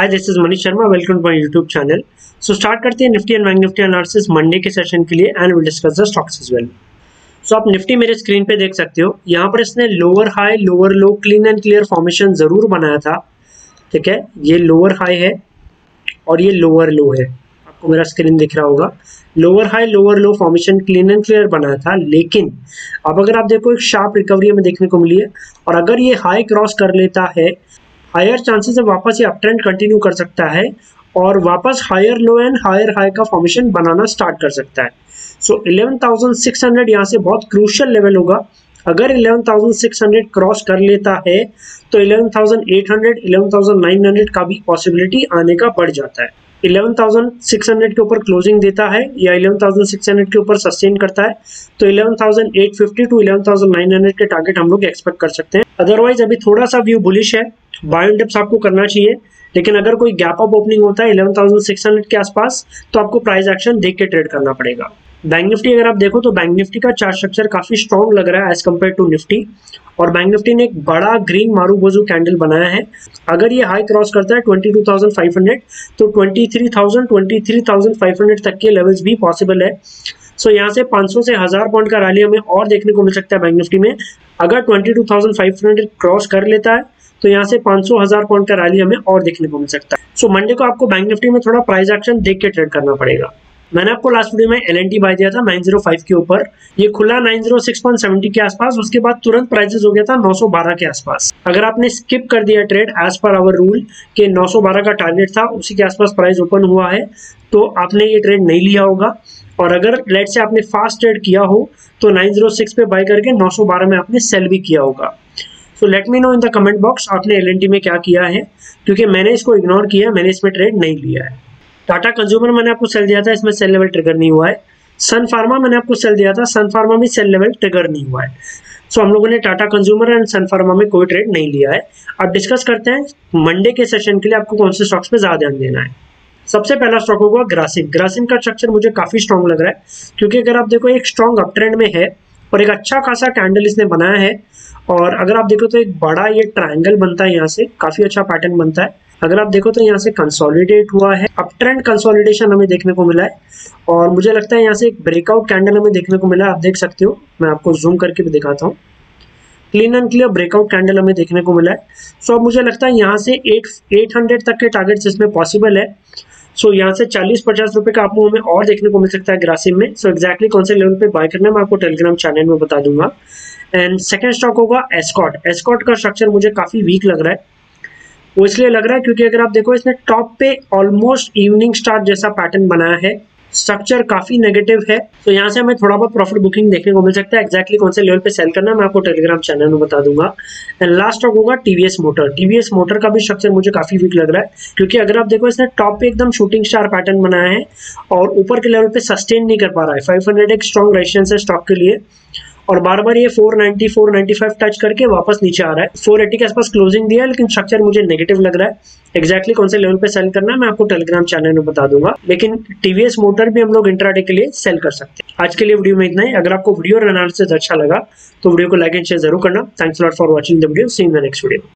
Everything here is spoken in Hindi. Hi this is Manish Sharma, welcome to my YouTube channel. So start करते हैं Nifty and bank Nifty analysis Monday के सेशन के लिए and will discuss the stocks as well. So आप निफ्टी मेरे स्क्रीन पे देख सकते हो, यहाँ पर इसने lower high lower low clean and clear formation जरूर बनाया था, ठीक है। ये लोअर हाई है और ये लोअर लो है, आपको मेरा स्क्रीन दिख रहा होगा। Lower high lower low formation clean and clear बनाया था, लेकिन अब अगर आप देखो एक शार्प रिकवरी हमें देखने को मिली है और अगर ये हाई क्रॉस कर लेता है, हायर चांसेस है वापस ये अपट्रेंड कंटिन्यू कर सकता है और वापस higher low and higher high का फॉर्मेशन बनाना स्टार्ट कर सकता है। सो 11,600 यहाँ से बहुत क्रूशियल लेवल होगा। अगर 11,600 क्रॉस कर लेता है तो 11,800 11,900 का भी पॉसिबिलिटी आने का बढ़ जाता है। 11,600 के ऊपर क्लोजिंग देता है या 11,600 के ऊपर सस्टेन करता है तो 11,850 टू 11,900 के टारगेट हम लोग एक्सपेक्ट कर सकते हैं। अदरवाइज अभी थोड़ा सा व्यू बुलिश है, बाय एंड डिप्स आपको करना चाहिए, लेकिन अगर कोई गैप अप ओपनिंग होता है 11,600 के आसपास तो आपको प्राइस एक्शन देख के ट्रेड करना पड़ेगा। बैंक निफ्टी अगर आप देखो तो बैंक निफ्टी का चार्ट स्ट्रक्चर काफी स्ट्रॉन्ग लग रहा है एज कम्पेयर टू निफ्टी, और बैंक निफ्टी ने एक बड़ा ग्रीन मारूबोजू कैंडल बनाया है। अगर ये हाई क्रॉस करता है 22,500 तो 23,000 23,500 तक के लेवल्स भी पॉसिबल है। सो यहाँ से 500 से 1000 पॉइंट का रैली हमें और देखने को मिल सकता है बैंक निफ्टी में। अगर 22,500 क्रॉस कर लेता है तो यहाँ से 500-1000 पॉइंट का रैली हमें और देखने को मिल सकता है। सो मंडे को आपको बैंक निफ्टी में थोड़ा प्राइस एक्शन देख के ट्रेड करना पड़ेगा। मैंने आपको लास्ट वीडियो में LNT बाय दिया था 905 के ऊपर, ये खुला 906.70 के आसपास, उसके बाद तुरंत प्राइसेस हो गया था 912 के आसपास। अगर आपने स्किप कर दिया trade as per our rule के 912 का टारगेट था, उसी के आसपास प्राइस ओपन हुआ है, तो आपने ये ट्रेड नहीं लिया होगा। और अगर लेट से आपने फास्ट ट्रेड किया हो तो 906 पे बाय करके 912 में आपने सेल भी किया होगा। So let me know in the comment box आपने LNT में क्या किया है, क्योंकि मैंने इसको इग्नोर किया है, मैंने इसमें ट्रेड नहीं लिया है। टाटा कंज्यूमर मैंने आपको सेल दिया था, इसमें सेल लेवल ट्रिगर नहीं हुआ है। सन फार्मा मैंने आपको सेल दिया था, सन फार्मा में सेल लेवल ट्रिगर नहीं हुआ है। सो हम लोगों ने Tata consumer and Sun Pharma में कोई ट्रेड नहीं लिया है। अब डिस्कस करते हैं मंडे के सेशन के लिए आपको कौन से स्टॉक्स पे ज़्यादा ध्यान देना है। सबसे पहला स्टॉक होगा ग्रासिम। ग्रासिम का स्ट्रक्चर मुझे काफ़ी स्ट्रॉन्ग लग रहा है, क्योंकि अगर आप देखो एक स्ट्रॉन्ग अप ट्रेंड में है और एक अच्छा खासा कैंडल इसने बनाया है, और अगर आप देखो तो एक बड़ा ये ट्रायंगल बनता है, यहाँ से काफ़ी अच्छा पैटर्न बनता है। अगर आप देखो तो यहाँ से कंसोलिडेट हुआ है, अप ट्रेंड कंसोलिडेशन हमें देखने को मिला है और मुझे लगता है यहाँ से एक ब्रेकआउट कैंडल हमें देखने को मिला है। आप देख सकते हो, मैं आपको जूम करके भी दिखाता हूँ, clean and clear breakout candle हमें देखने को मिला है। सो अब मुझे लगता है यहाँ से 800 तक के टारगेट्स इसमें पॉसिबल है। सो यहाँ से 40-50 रुपये का आपको हमें और देखने को मिल सकता है ग्रासिम में। सो एक्जैक्टली कौन से लेवल पे बाय करना है मैं आपको टेलीग्राम चैनल में बता दूंगा। एंड सेकेंड स्टॉक होगा एस्कॉर्ट। एस्कॉर्ट का स्ट्रक्चर मुझे काफ़ी वीक लग रहा है, वो इसलिए लग रहा है क्योंकि अगर आप देखो इसने टॉप पे ऑलमोस्ट इवनिंग स्टार जैसा पैटर्न बनाया है, स्ट्रक्चर काफी नेगेटिव है। तो यहाँ से हमें थोड़ा बहुत प्रॉफिट बुकिंग देखने को मिल सकता है। एक्जैक्टली कौन से लेवल पे सेल करना है मैं आपको टेलीग्राम चैनल में बता दूंगा। एंड लास्ट स्टॉक होगा TVS मोटर। TVS मोटर का भी स्ट्रक्चर मुझे काफी वीक लग रहा है, क्योंकि अगर आप देखो इसने टॉप पे एकदम शूटिंग स्टार पैटर्न बनाया है और ऊपर के लेवल पे सस्टेन नहीं कर पा रहा है। 500 एक स्ट्रॉन्ग रेजिस्टेंस है स्टॉक के लिए और बार बार ये 490 495 टच करके वापस नीचे आ रहा है। 480 के आसपास क्लोजिंग दिया है, लेकिन स्ट्रक्चर मुझे नेगेटिव लग रहा है। एक्जैक्टली कौन से लेवल पे सेल करना है मैं आपको टेलीग्राम चैनल में बता दूंगा, लेकिन TVS मोटर भी हम लोग इंट्राडे के लिए सेल कर सकते हैं। आज के लिए वीडियो में इतना ही। अगर आपको वीडियो और एनालिसिस अच्छा लगा तो वीडियो को लाइक एंड शेयर जरूर करना। Thanks a lot for watching the video, see you in the next video.